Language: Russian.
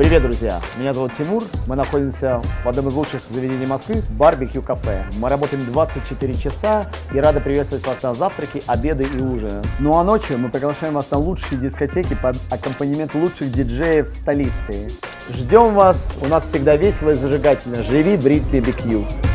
Привет, друзья! Меня зовут Тимур. Мы находимся в одном из лучших заведений Москвы – Бар BQ Cafe. Мы работаем 24 часа и рады приветствовать вас на завтраки, обеды и ужины. Ну а ночью мы приглашаем вас на лучшие дискотеки под аккомпанемент лучших диджеев столицы. Ждем вас! У нас всегда весело и зажигательно. Живи Бар BQ!